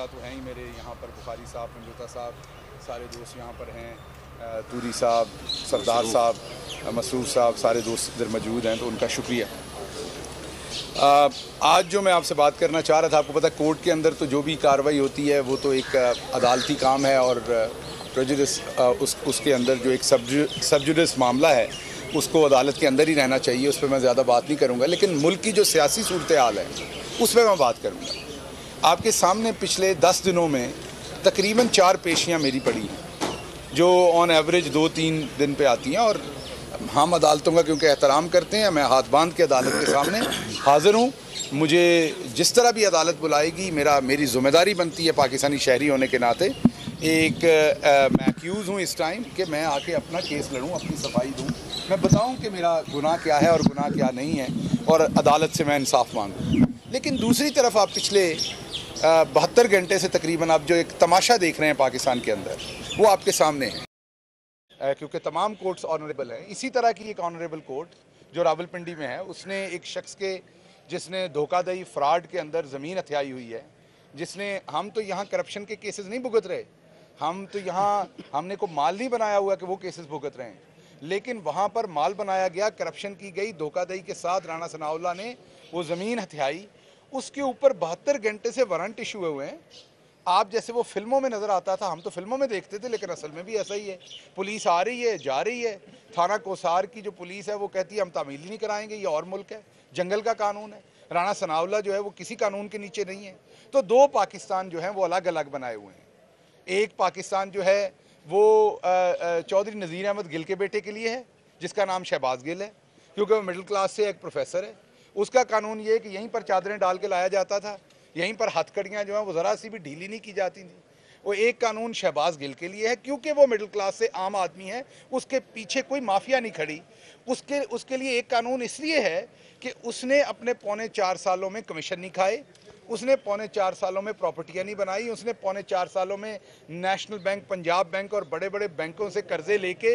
अमला तो हैं ही मेरे यहाँ पर, बुखारी साहब, पंजोता साहब, सारे दोस्त यहाँ पर हैं, तूरी साहब, सरदार साहब, मसरूफ साहब, सारे दोस्त इधर मौजूद हैं, तो उनका शुक्रिया। आज जो मैं आपसे बात करना चाह रहा था, आपको पता कोर्ट के अंदर तो जो भी कार्रवाई होती है वो तो एक अदालती काम है, और प्रेजुडिस उसके अंदर जो एक सब्जुडिस मामला है उसको अदालत के अंदर ही रहना चाहिए, उस पर मैं ज़्यादा बात नहीं करूँगा। लेकिन मुल्क की जो सियासी सूरत हाल है उस पर मैं बात करूँगा। आपके सामने पिछले 10 दिनों में तकरीबन 4 पेशियाँ मेरी पड़ी हैं जो ऑन एवरेज 2-3 दिन पे आती हैं, और हम अदालतों का क्योंकि एहतराम करते हैं, मैं हाथ बांध के अदालत के सामने हाज़िर हूँ। मुझे जिस तरह भी अदालत बुलाएगी, मेरी ज़िम्मेदारी बनती है पाकिस्तानी शहरी होने के नाते। मैं एक्यूज़ हूँ इस टाइम कि मैं आके अपना केस लड़ूँ, अपनी सफाई दूँ, मैं बताऊँ कि मेरा गुनाह क्या है और गुनाह क्या नहीं है, और अदालत से मैं इंसाफ मांगूँ। लेकिन दूसरी तरफ आप पिछले 72 घंटे से तकरीबन आप जो एक तमाशा देख रहे हैं पाकिस्तान के अंदर वो आपके सामने है, क्योंकि तमाम कोर्ट्स ऑनरेबल हैं। इसी तरह की एक ऑनरेबल कोर्ट जो रावलपिंडी में है उसने एक शख्स के जिसने धोखाधड़ी फ्रॉड के अंदर ज़मीन हथियाई हुई है, जिसने, हम तो यहाँ करप्शन के केसेस नहीं भुगत रहे, हम तो यहाँ हमने को माल नहीं बनाया हुआ कि वो केसेस भुगत रहे हैं, लेकिन वहाँ पर माल बनाया गया, करप्शन की गई, धोखाधड़ी के साथ राणा सनाउल्लाह ने वो ज़मीन हथियाई। उसके ऊपर 72 घंटे से वारंट इशू हुए हैं। आप जैसे वो फिल्मों में नज़र आता था, हम तो फिल्मों में देखते थे लेकिन असल में भी ऐसा ही है, पुलिस आ रही है जा रही है। थाना कोसार की जो पुलिस है वो कहती है हम तामील ही नहीं कराएंगे, ये और मुल्क है, जंगल का कानून है। राणा सनाउल्लाह जो है वो किसी कानून के नीचे नहीं है। तो दो पाकिस्तान जो हैं वो अलग अलग बनाए हुए हैं। एक पाकिस्तान जो है वो चौधरी नज़ीर अहमद गिल के बेटे के लिए है जिसका नाम शहबाज गिल है, क्योंकि वो मिडिल क्लास से एक प्रोफेसर है। उसका कानून ये है कि यहीं पर चादरें डाल के लाया जाता था, यहीं पर हथकड़ियाँ जो हैं वो ज़रा सी भी ढीली नहीं की जाती थी। वो एक कानून शहबाज गिल के लिए है क्योंकि वो मिडिल क्लास से आम आदमी है, उसके पीछे कोई माफिया नहीं खड़ी। उसके लिए एक कानून इसलिए है कि उसने अपने 4.5 सालों में कमीशन नहीं खाए, उसने 4.5 सालों में प्रॉपर्टियाँ नहीं बनाई, उसने 4.5 सालों में नेशनल बैंक, पंजाब बैंक और बड़े बड़े बैंकों से कर्जे लेके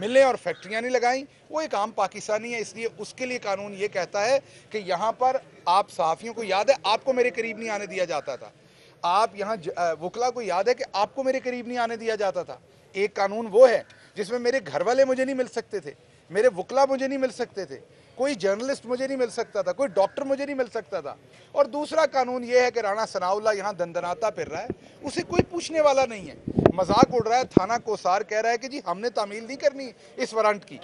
मिले और फैक्ट्रियाँ नहीं लगाईं। वो एक आम पाकिस्तानी है, इसलिए उसके लिए कानून ये कहता है कि यहाँ पर आप सहाफ़ियों को, याद है आपको मेरे करीब नहीं आने दिया जाता था, आप यहाँ वकला को, याद है कि आपको मेरे करीब नहीं आने दिया जाता था। एक कानून वो है जिसमें मेरे घर वाले मुझे नहीं मिल सकते थे, मेरे वकला मुझे नहीं मिल सकते थे, कोई जर्नलिस्ट मुझे नहीं मिल सकता था, कोई डॉक्टर मुझे नहीं मिल सकता था। और दूसरा कानून ये है कि राणा सनाउल्लाह यहाँ दंदनाता फिर रहा है, उसे कोई पूछने वाला नहीं है, मजाक उड़ रहा है। थाना कोसार कह रहा है कि जी हमने तामील नहीं करनी इस वारंट की।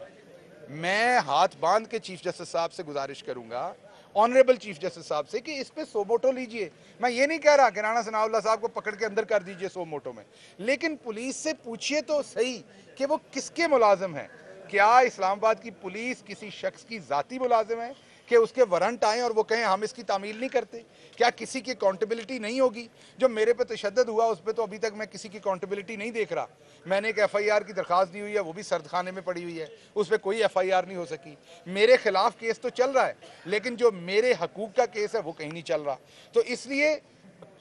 मैं हाथ बांध के चीफ जस्टिस साहब से गुजारिश करूँगा, ऑनरेबल चीफ जस्टिस साहब से, कि इस पर सोमोटो लीजिए। मैं ये नहीं कह रहा कि राणा सनाउल्लाह साहब को पकड़ के अंदर कर दीजिए सोमोटो में, लेकिन पुलिस से पूछिए तो सही कि वो किसके मुलाजिम हैं। क्या इस्लामाबाद की पुलिस किसी शख्स की ज़ाती मुलाजिम है कि उसके वारंट आएँ और वो कहें हम इसकी तामील नहीं करते? क्या किसी की अकाउंटेबिलिटी नहीं होगी? जो मेरे पे तशद्दद हुआ उस पर तो अभी तक मैं किसी की अकाउंटेबिलिटी नहीं देख रहा। मैंने एक एफआईआर की दरख्वास्त दी हुई है, वो भी सर्द खाने में पड़ी हुई है, उस पर कोई एफआईआर नहीं हो सकी। मेरे खिलाफ केस तो चल रहा है लेकिन जो मेरे हकूक़ का केस है वो कहीं नहीं चल रहा। तो इसलिए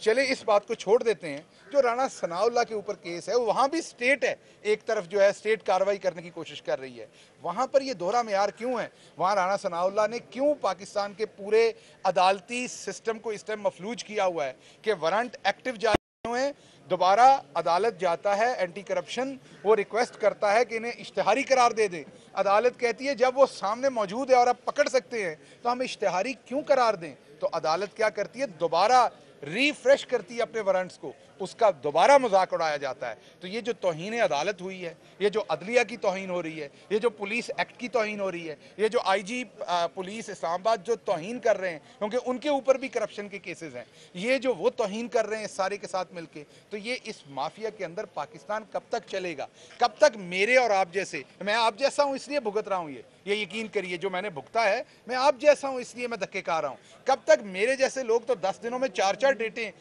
चले इस बात को छोड़ देते हैं। जो राणा सनाउल्लाह के ऊपर केस है वहाँ भी स्टेट है, एक तरफ जो है स्टेट कार्रवाई करने की कोशिश कर रही है, वहाँ पर ये दोहरा मेयार क्यों है? वहाँ राणा सनाउल्लाह ने क्यों पाकिस्तान के पूरे अदालती सिस्टम को इस टाइम मफलूज किया हुआ है कि वारंट एक्टिव जारी हुए हैं, दोबारा अदालत जाता है, एंटी करप्शन वो रिक्वेस्ट करता है कि इन्हें इश्तिहारी करार दे दें। अदालत कहती है जब वो सामने मौजूद है और आप पकड़ सकते हैं तो हम इश्तिहारी क्यों करार दें? तो अदालत क्या करती है, दोबारा रिफ्रेश करती है अपने वारंट्स को, उसका दोबारा मजाक उड़ाया जाता है। तो ये जो तौहीन अदालत हुई है, ये जो अदलिया की तौहीन हो रही है, ये जो पुलिस एक्ट की तौहीन हो रही है, ये जो आईजी पुलिस इस्लामाबाद जो तौहीन कर रहे हैं क्योंकि उनके ऊपर भी करप्शन के केसेस हैं, ये जो वो तौहीन कर रहे हैं सारे के साथ मिलके, तो ये इस माफिया के अंदर पाकिस्तान कब तक चलेगा? कब तक मेरे और आप जैसे, मैं आप जैसा हूँ इसलिए भुगत रहा हूँ, ये यकीन करिए जो मैंने भुगता है, मैं आप जैसा हूँ इसलिए मैं धक्के खा रहा हूँ। कब तक मेरे जैसे लोग तो 10 दिनों में 4-4 डेटें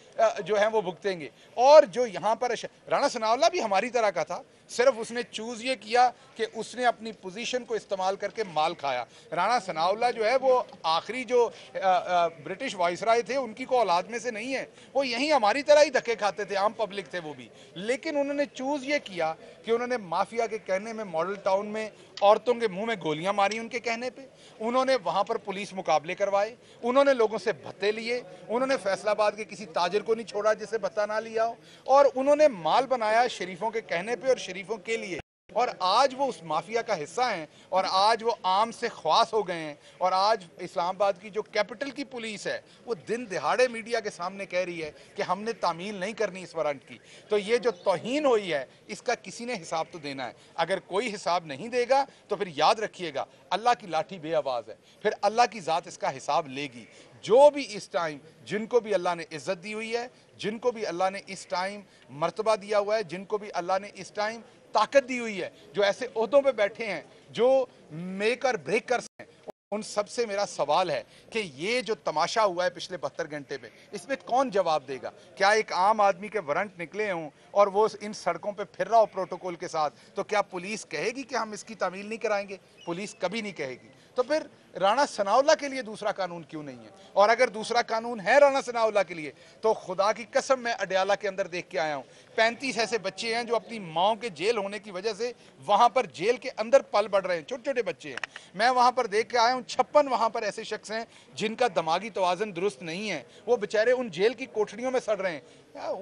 जो हैं वो भुगतेंगे, और जो यहाँ पर राणा सनाउल्लाह भी हमारी तरह का था, सिर्फ उसने चूज़ ये किया कि उसने अपनी पोजीशन को इस्तेमाल करके माल खाया। राणा सनाउल्लाह जो है वो आखिरी जो ब्रिटिश वाइसराय थे उनकी को औलाद में से नहीं है, वो यहीं हमारी तरह ही धक्के खाते थे, आम पब्लिक थे वो भी, लेकिन उन्होंने चूज़ ये किया कि उन्होंने माफिया के कहने में मॉडल टाउन में औरतों के मुँह में गोलियाँ मारी उनके कहने पर, उन्होंने वहाँ पर पुलिस मुकाबले करवाए, उन्होंने लोगों से भत्ते लिए, उन्होंने फैसलाबाद के किसी ताजिर को नहीं छोड़ा जिसे भत्ता ना लिया हो, और उन्होंने माल बनाया शरीफों के कहने पे और शरीफों के लिए, और आज वो उस माफिया का हिस्सा हैं और आज वो आम से ख्वास हो गए हैं। और आज इस्लामाबाद की जो कैपिटल की पुलिस है वो दिन दिहाड़े मीडिया के सामने कह रही है कि हमने तामील नहीं करनी इस वारंट की। तो ये जो तौहीन हुई है इसका किसी ने हिसाब तो देना है, अगर कोई हिसाब नहीं देगा तो फिर याद रखिएगा अल्लाह की लाठी बेआवाज़ है, फिर अल्लाह की ज़ात इसका हिसाब लेगी। जो भी इस टाइम जिनको भी अल्लाह ने इज़्ज़त दी हुई है, जिनको भी अल्लाह ने इस टाइम मर्तबा दिया हुआ है, जिनको भी अल्लाह ने इस टाइम ताकत दी हुई है, जो ऐसे ओहदों पे बैठे हैं जो मेक और ब्रेक कर हैं, उन सबसे मेरा सवाल है कि ये जो तमाशा हुआ है पिछले 72 घंटे में, इसमें कौन जवाब देगा? क्या एक आम आदमी के वारंट निकले हों और वो इन सड़कों पे फिर रहा हो प्रोटोकॉल के साथ, तो क्या पुलिस कहेगी कि हम इसकी तामील नहीं कराएंगे? पुलिस कभी नहीं कहेगी। तो फिर राणा सनाउल्लाह के लिए दूसरा कानून क्यों नहीं है? और अगर दूसरा कानून है राणा सनाउल्लाह के लिए, तो खुदा की कसम मैं अडियाला के अंदर देख के आया हूँ, 35 ऐसे बच्चे हैं जो अपनी माओ के जेल होने की वजह से वहाँ पर जेल के अंदर पल बढ़ रहे हैं, छोटे छोटे बच्चे हैं। मैं वहाँ पर देख के आया हूँ 56 वहाँ पर ऐसे शख्स हैं जिनका दिमागी तवाज़ुन दुरुस्त नहीं है, वो बेचारे उन जेल की कोठरियों में सड़ रहे हैं।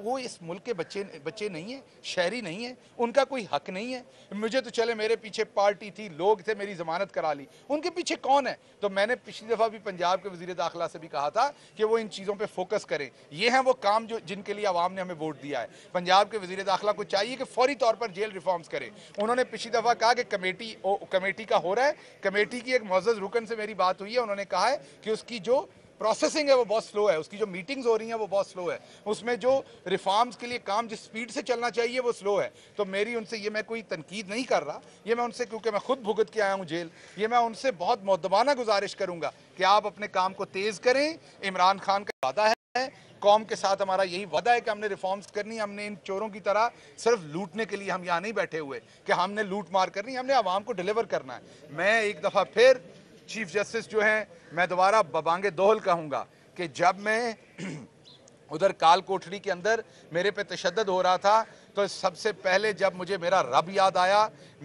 वो इस मुल्क के बच्चे नहीं हैं, शहरी नहीं हैं, उनका कोई हक नहीं है। मुझे तो चले मेरे पीछे पार्टी थी, लोग थे, मेरी ज़मानत करा ली, उनके पीछे कौन है? तो मैंने पिछली दफ़ा भी पंजाब के वज़ीर दाखिला से भी कहा था कि वो इन चीज़ों पे फोकस करें। ये हैं वो काम जो जिनके लिए आवाम ने हमें वोट दिया है। पंजाब के वज़ीर दाखिला को चाहिए कि फौरी तौर पर जेल रिफॉर्म्स करें। उन्होंने पिछली दफ़ा कहा कि कमेटी का हो रहा है, कमेटी की एक मौजूद रुकन से मेरी बात हुई है, उन्होंने कहा है कि उसकी जो प्रोसेसिंग है वो बहुत स्लो है, उसकी जो मीटिंग्स हो रही हैं वो बहुत स्लो है, उसमें जो रिफॉर्म्स के लिए काम जिस स्पीड से चलना चाहिए वो स्लो है। तो मेरी उनसे ये, मैं कोई तनकीद नहीं कर रहा, ये मैं उनसे, क्योंकि मैं खुद भुगत के आया हूँ जेल, ये मैं उनसे बहुत मौदबाना गुजारिश करूँगा कि आप अपने काम को तेज़ करें। इमरान खान का वादा है, कौम के साथ हमारा यही वादा है कि हमने रिफॉर्म्स करनी, हमने इन चोरों की तरह सिर्फ लूटने के लिए हम यहाँ नहीं बैठे हुए कि हमने लूट मार करनी, हमने आवाम को डिलीवर करना है। मैं एक दफ़ा फिर चीफ जस्टिस जो हैं, मैं दोबारा बबांगे दोहल कहूँगा कि जब मैं उधर काल कोठरी के अंदर मेरे पे तशद्दद हो रहा था, तो सबसे पहले जब मुझे मेरा रब याद आया,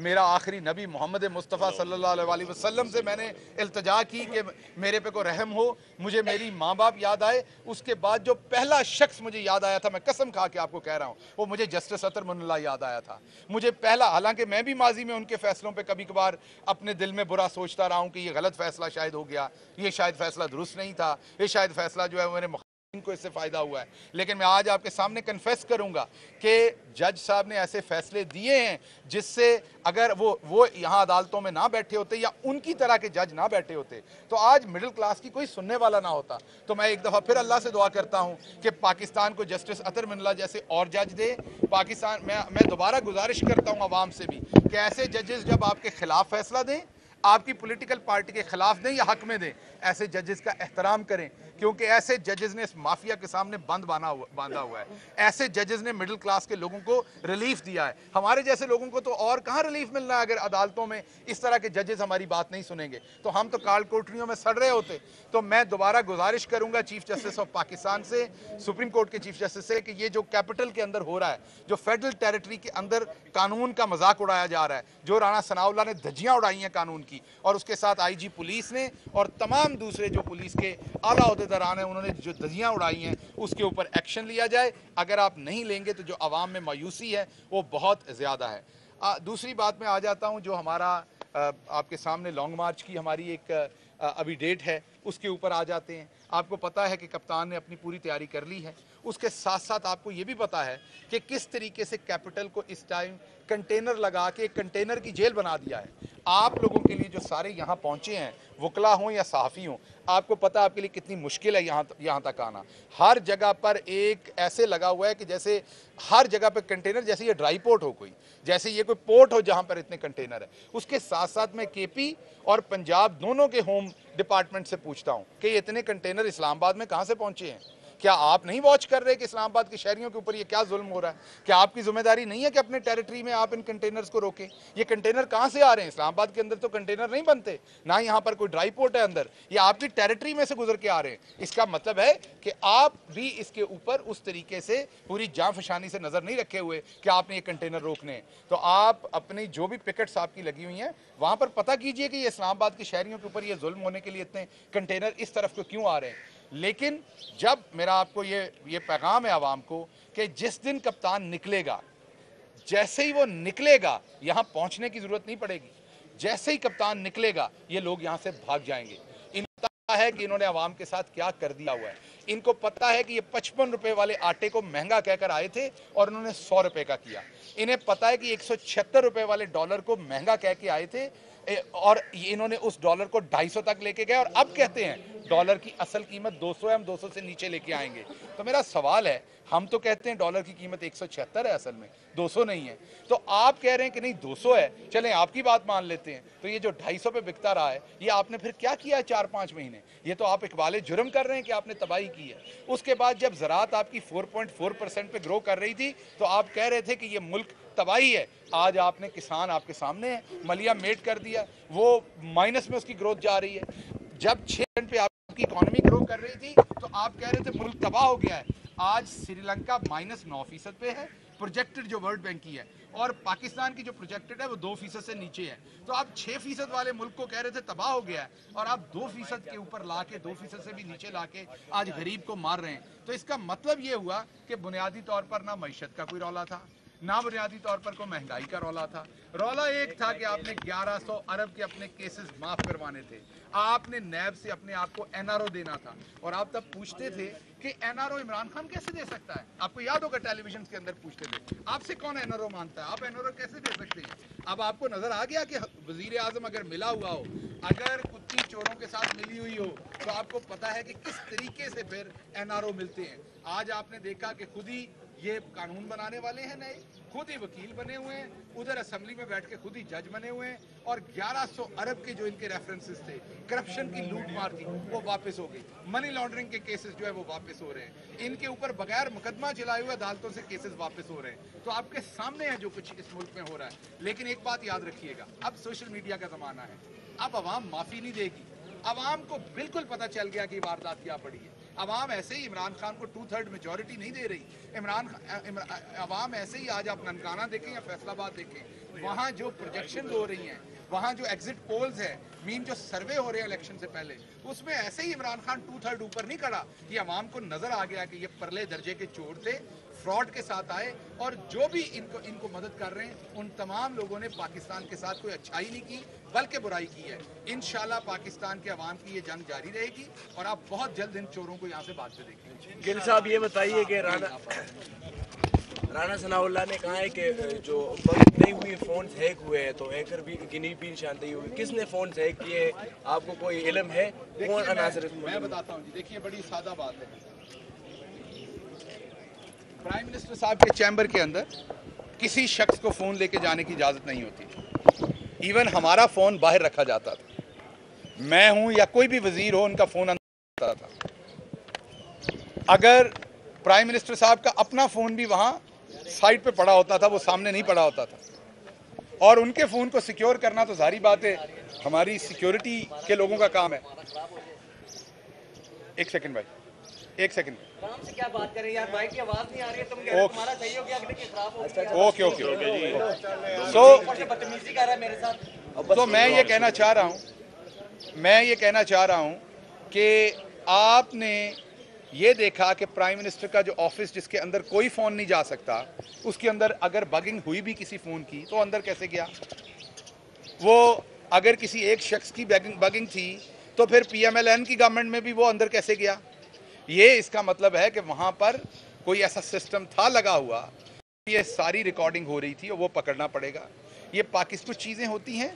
मेरा आखिरी नबी मोहम्मद मुस्तफ़ा सल्लल्लाहु अलैहि वसल्लम से मैंने इल्तिजा की कि मेरे पे को रहम हो, मुझे मेरी माँ बाप याद आए। उसके बाद जो पहला शख्स मुझे याद आया था, मैं कसम खा के आपको कह रहा हूँ, वो मुझे जस्टिस अतर मिनल्लाह याद आया था। मुझे पहला, हालांकि मैं भी माजी में उनके फ़ैसलों पर कभी कभार अपने दिल में बुरा सोचता रहा हूँ कि ये गलत फ़ैसला शायद हो गया, ये शायद फ़ैसला दुरुस्त नहीं था, ये शायद फ़ैसला जो है मेरे इनको इससे फ़ायदा हुआ है। लेकिन मैं आज आपके सामने कन्फेस करूंगा कि जज साहब ने ऐसे फैसले दिए हैं जिससे अगर वो यहाँ अदालतों में ना बैठे होते या उनकी तरह के जज ना बैठे होते तो आज मिडिल क्लास की कोई सुनने वाला ना होता। तो मैं एक दफ़ा फिर अल्लाह से दुआ करता हूँ कि पाकिस्तान को जस्टिस अतर मिनल्लाह जैसे और जज दे। पाकिस्तान, मैं दोबारा गुजारिश करता हूँ आवाम से भी कि ऐसे जजेस जब आपके ख़िलाफ़ फैसला दें, आपकी पॉलिटिकल पार्टी के ख़िलाफ़ दें या हक में दें, ऐसे जजेस का एहतराम करें, क्योंकि ऐसे जजेस ने इस माफिया के सामने बंद बांधा हुआ है। ऐसे जजेस ने मिडिल क्लास के लोगों को रिलीफ दिया है। हमारे जैसे लोगों को तो और कहाँ रिलीफ मिलना है अगर अदालतों में इस तरह के जजेस हमारी बात नहीं सुनेंगे, तो हम तो काल कोठरियों में सड़ रहे होते। तो मैं दोबारा गुजारिश करूँगा चीफ जस्टिस ऑफ पाकिस्तान से, सुप्रीम कोर्ट के चीफ जस्टिस से, कि ये जो कैपिटल के अंदर हो रहा है, जो फेडरल टेरिटरी के अंदर कानून का मजाक उड़ाया जा रहा है, जो राणा सनाउल्लाह ने धज्जियाँ उड़ाई हैं कानून की, और उसके साथ आईजी पुलिस ने और तमाम दूसरे जो पुलिस के आला अहदेदारान हैं उन्होंने जो धज्जियाँ उड़ाई हैं, उसके ऊपर एक्शन लिया जाए। अगर आप नहीं लेंगे तो जो आवाम में मायूसी है वो बहुत ज़्यादा है। दूसरी बात मैं आ जाता हूँ, जो हमारा आपके सामने लॉन्ग मार्च की हमारी एक अभी डेट है, उसके ऊपर आ जाते हैं। आपको पता है कि कप्तान ने अपनी पूरी तैयारी कर ली है। उसके साथ साथ आपको ये भी पता है कि किस तरीके से कैपिटल को इस टाइम कंटेनर लगा के एक कंटेनर की जेल बना दिया है। आप लोगों के लिए जो सारे यहाँ पहुँचे हैं, वकला हों या सहाफ़ी हों, आपको पता आपके लिए कितनी मुश्किल है यहाँ तक आना। हर जगह पर एक ऐसे लगा हुआ है कि जैसे हर जगह पर कंटेनर, जैसे ये ड्राई पोर्ट हो कोई, जैसे ये कोई पोर्ट हो जहाँ पर इतने कंटेनर है। उसके साथ साथ मैं केपी और पंजाब दोनों के होम डिपार्टमेंट से पूछता हूँ कि इतने कंटेनर इस्लामाबाद में कहाँ से पहुँचे हैं? क्या आप नहीं वॉच कर रहे कि इस्लामाबाद के शहरियों के ऊपर ये क्या जुल्म हो रहा है? क्या आपकी जिम्मेदारी नहीं है कि अपने टेरिटरी में आप इन कंटेनर्स को रोकें? ये कंटेनर कहाँ से आ रहे हैं? इस्लामाबाद के अंदर तो कंटेनर नहीं बनते, ना यहाँ पर कोई ड्राई पोर्ट है अंदर, ये आपकी टेरिटरी में से गुजर के आ रहे हैं। इसका मतलब है कि आप भी इसके ऊपर उस तरीके से पूरी जांफशानी से नज़र नहीं रखे हुए कि आपने ये कंटेनर रोकने। तो आप अपनी जो भी पिकेट्स आपकी लगी हुई हैं वहाँ पर पता कीजिए कि ये इस्लामाबाद के शहरियों के ऊपर ये जुल्म होने के लिए इतने कंटेनर इस तरफ को क्यों आ रहे हैं। लेकिन जब मेरा आपको ये पैगाम है आवाम को कि जिस दिन कप्तान निकलेगा, जैसे ही वो निकलेगा यहाँ पहुँचने की ज़रूरत नहीं पड़ेगी, जैसे ही कप्तान निकलेगा ये लोग यहाँ से भाग जाएंगे। इनको पता है कि इन्होंने आवाम के साथ क्या कर दिया हुआ है, इनको पता है कि ये 55 रुपये वाले आटे को महंगा कहकर आए थे और उन्होंने 100 रुपये का किया, इन्हें पता है कि 176 रुपये वाले डॉलर को महंगा कह के आए थे और इन्होंने उस डॉलर को 250 तक लेके गए और अब कहते हैं डॉलर की असल कीमत 200 है, हम 200 से नीचे लेके आएंगे। तो मेरा सवाल है, हम तो कहते हैं डॉलर की कीमत 176 है, असल में 200 नहीं है, तो आप कह रहे हैं कि नहीं 200 है, चलें आपकी बात मान लेते हैं। तो ये जो 250 पे बिकता रहा है ये आपने फिर क्या किया है 4-5 महीने? ये तो आप इकबाले जुर्म कर रहे हैं कि आपने तबाही की है। उसके बाद जब ज़रात आपकी 4.4% पे ग्रो कर रही थी तो आप कह रहे थे कि ये मुल्क तबाही है, आज आपने किसान आपके सामने है, मलिया मेट कर दिया, वो माइनस में उसकी ग्रोथ जा रही है। जब 6% पे आपकी इकॉनमी ग्रो कर रही थी तो आप कह रहे थे मुल्क तबाह हो गया है, आज श्रीलंका -9% पे है प्रोजेक्टेड जो वर्ल्ड बैंक की है, और पाकिस्तान की जो प्रोजेक्टेड है वो 2% से नीचे है। तो आप 6% वाले मुल्क को कह रहे थे तबाह हो गया है और आप 2% के ऊपर ला के 2% से भी नीचे ला के आज गरीब को मार रहे हैं। तो इसका मतलब ये हुआ कि बुनियादी तौर पर ना मैशत का कोई रौला था, ना बुनियादी तौर पर कोई महंगाई का रौला था, रौला एक था कि आपने 1100 अरब के अपने केसेस माफ़ करवाने थे, आपने नैब से अपने आप को NRO देना था। और आप तब पूछते थे कि NRO इमरान खान कैसे दे सकता है, आपको याद होगा टेलीविजन के अंदर पूछते थे, आपसे कौन NRO मानता है, आप NRO कैसे दे सकते हैं? अब आपको नज़र आ गया कि वज़ीर आज़म अगर मिला हुआ हो, अगर कुत्ती चोरों के साथ मिली हुई हो तो आपको पता है कि किस तरीके से फिर NRO मिलते हैं। आज आपने देखा कि खुद ही ये कानून बनाने वाले हैं नए, खुद ही वकील बने हुए हैं, उधर असेंबली में बैठ के खुद ही जज बने हुए हैं, और 1100 अरब के जो इनके रेफरेंसेस थे करप्शन की लूट मार थी वो वापस हो गई, मनी लॉन्ड्रिंग के केसेस जो है वो वापस हो रहे हैं, इनके ऊपर बगैर मुकदमा चलाए हुए अदालतों से केसेस वापस हो रहे हैं। तो आपके सामने है जो कुछ इस मुल्क में हो रहा है। लेकिन एक बात याद रखिएगा, अब सोशल मीडिया का ज़माना है, अब आवाम माफ़ी नहीं देगी, आवाम को बिल्कुल पता चल गया कि वारदात क्या पड़ी है। आवाम ऐसे ही इमरान खान को 2/3 मेजॉरिटी नहीं दे रही, आवाम ऐसे ही आज आप ननकाना देखें या फैसलाबाद देखें, वहाँ जो प्रोजेक्शन हो रही हैं, वहाँ जो एग्जिट पोल्स हैं, मीन जो सर्वे हो रहे हैं इलेक्शन से पहले, उसमें ऐसे ही इमरान खान 2/3 ऊपर नहीं खड़ा। ये आवाम को नज़र आ गया कि ये परले दर्जे के चोर थे, फ्रॉड के साथ आए, और जो भी इनको मदद कर रहे हैं उन तमाम लोगों ने पाकिस्तान के साथ कोई अच्छाई नहीं की बल्कि बुराई की है। इंशाल्लाह पाकिस्तान के अवाम की ये जंग जारी रहेगी और आप बहुत जल्द इन चोरों को यहाँ से बात से देखेंगे। गिल साहब ये बताइए कि राना सनाउल्लाह ने कहा है कि जो बंद नहीं हुए फ़ोन हैक हुए हैं, तो हैकर भी गिनी भी निशानदेही हुई, किसने फ़ोन हैक किए, आपको कोई इलम है? मैं बताता हूँ जी, देखिए बड़ी सादा बात है, प्राइम मिनिस्टर साहब के चैम्बर के अंदर किसी शख्स को फ़ोन लेके जाने की इजाज़त नहीं होती। इवन हमारा फ़ोन बाहर रखा जाता था, मैं हूँ या कोई भी वज़ीर हो उनका फ़ोन अंदर आता था। अगर प्राइम मिनिस्टर साहब का अपना फ़ोन भी वहाँ साइड पे पड़ा होता था, वो सामने नहीं पड़ा होता था, और उनके फ़ोन को सिक्योर करना तो सारी बात है, हमारी सिक्योरिटी के लोगों का काम है। एक सेकंड काम से क्या बात कर रहे हैं यार, माइक की आवाज नहीं आ रही है, तुम कह रहे हो तुम्हारा सही हो गया कि नहीं, खराब हो गया। ओके ओके, सो बदतमीजी कर रहा है मेरे साथ। तो मैं ये कहना चाह रहा हूं कि आपने ये देखा कि प्राइम मिनिस्टर का जो ऑफिस जिसके अंदर कोई फ़ोन नहीं जा सकता, उसके अंदर अगर बगिंग हुई भी किसी फ़ोन की तो अंदर कैसे गया वो? अगर किसी एक शख्स की बगिंग थी तो फिर PMLN की गवर्नमेंट में भी वो अंदर कैसे गया? ये इसका मतलब है कि वहाँ पर कोई ऐसा सिस्टम था लगा हुआ, ये सारी रिकॉर्डिंग हो रही थी और वो पकड़ना पड़ेगा। ये पाकिस्तानी चीज़ें होती हैं,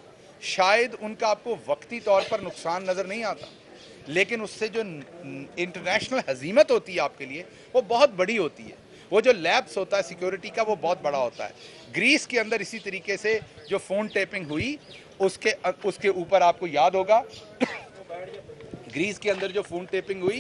शायद उनका आपको वक्ती तौर पर नुकसान नज़र नहीं आता, लेकिन उससे जो इंटरनेशनल हजीमत होती है आपके लिए वो बहुत बड़ी होती है। वो जो लैब्स होता है सिक्योरिटी का वो बहुत बड़ा होता है। ग्रीस के अंदर इसी तरीके से जो फ़ोन टेपिंग हुई उसके ऊपर आपको याद होगा ग्रीस के अंदर जो फ़ोन टेपिंग हुई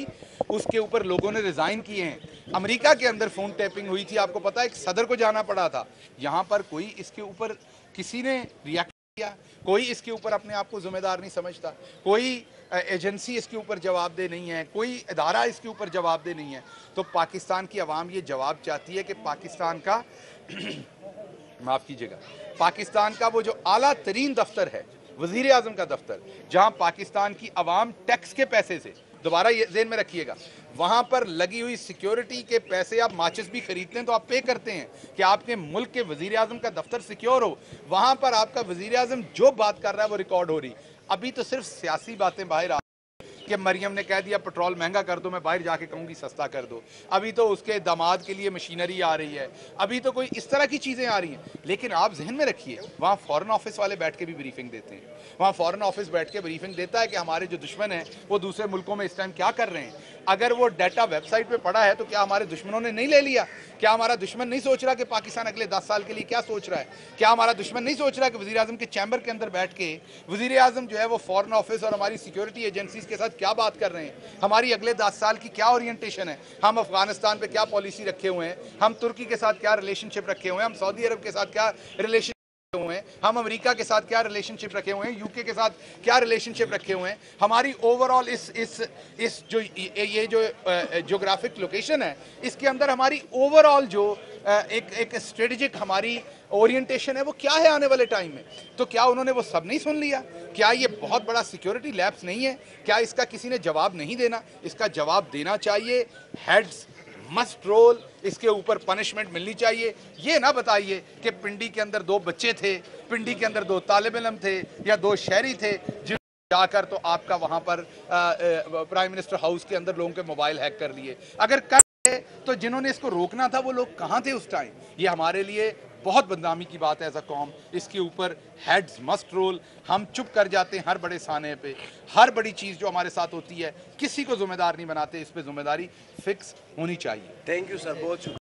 उसके ऊपर लोगों ने रिज़ाइन किए हैं। अमेरिका के अंदर फ़ोन टैपिंग हुई थी, आपको पता है, एक सदर को जाना पड़ा था। यहाँ पर कोई इसके ऊपर, किसी ने रिएक्ट किया, कोई इसके ऊपर अपने आप को ज़िम्मेदार नहीं समझता, कोई एजेंसी इसके ऊपर जवाबदेह नहीं है, कोई इदारा इसके ऊपर जवाबदेह नहीं है। तो पाकिस्तान की आवाम ये जवाब चाहती है कि पाकिस्तान का माफ़ कीजिएगा, पाकिस्तान का वो जो आला तरीन दफ्तर है, वज़ीर आज़म का दफ्तर, जहाँ पाकिस्तान की आवाम टैक्स के पैसे से, दोबारा ये जेन में रखिएगा, वहाँ पर लगी हुई सिक्योरिटी के पैसे, आप माचिस भी खरीदते हैं तो आप पे करते हैं कि आपके मुल्क के वज़ीर आज़म का दफ्तर सिक्योर हो। वहाँ पर आपका वज़ीर आज़म जो बात कर रहा है वो रिकॉर्ड हो रही। अभी तो सिर्फ सियासी बातें बाहर आ कि मरियम ने कह दिया पेट्रोल महंगा कर दो, मैं बाहर जाके कहूँगी सस्ता कर दो। अभी तो उसके दामाद के लिए मशीनरी आ रही है, अभी तो कोई इस तरह की चीज़ें आ रही हैं। लेकिन आप जहन में रखिए, वहाँ फॉरेन ऑफिस वाले बैठ के भी ब्रीफिंग देते हैं, वहाँ फॉरेन ऑफिस बैठ के ब्रीफिंग देता है कि हमारे जो दुश्मन हैं वो दूसरे मुल्कों में इस टाइम क्या कर रहे हैं। अगर वो डाटा वेबसाइट पे पड़ा है तो क्या हमारे दुश्मनों ने नहीं ले लिया? क्या हमारा दुश्मन नहीं सोच रहा कि पाकिस्तान अगले 10 साल के लिए क्या सोच रहा है? क्या हमारा दुश्मन नहीं सोच रहा कि वज़ीर आज़म के चैम्बर के अंदर बैठ के वज़ीर आज़म जो है वो फॉरेन ऑफिस और हमारी सिक्योरिटी एजेंसीज़ के साथ क्या बात कर रहे हैं, हमारी अगले 10 साल की क्या ओरिएंटेशन है, हम अफगानिस्तान पर क्या पॉलिसी रखे हुए हैं, हम तुर्की के साथ क्या रिलेशनशिप रखे हुए हैं, हम सऊदी अरब के साथ क्या रिलेशन हुए हैं, हम अमेरिका के साथ क्या रिलेशनशिप रखे हुए हैं, यूके के साथ क्या रिलेशनशिप रखे हुए हैं, हमारी ओवरऑल इस जो ये जो ज्योग्राफिक लोकेशन है इसके अंदर हमारी ओवरऑल जो एक स्ट्रेटेजिक हमारी ओरिएंटेशन है वो क्या है आने वाले टाइम में। तो क्या उन्होंने वो सब नहीं सुन लिया? क्या ये बहुत बड़ा सिक्योरिटी लैप्स नहीं है? क्या इसका किसी ने जवाब नहीं देना? इसका जवाब देना चाहिए। हेड्स मस्ट रोल, इसके ऊपर पनिशमेंट मिलनी चाहिए। ये ना बताइए कि पिंडी के अंदर 2 बच्चे थे, पिंडी के अंदर 2 तालिब इलम थे या 2 शहरी थे, जिन जाकर तो आपका वहाँ पर प्राइम मिनिस्टर हाउस के अंदर लोगों के मोबाइल हैक कर लिए। अगर कर तो जिन्होंने इसको रोकना था वो लोग कहाँ थे उस टाइम? ये हमारे लिए बहुत बदनामी की बात है एज अ कौम। इसके ऊपर हेड्स मस्ट रोल। हम चुप कर जाते हैं हर बड़े साने पे, हर बड़ी चीज़ जो हमारे साथ होती है किसी को ज़िम्मेदार नहीं बनाते। इस पे ज़िम्मेदारी फिक्स होनी चाहिए। थैंक यू सर, बहुत शुक्रिया।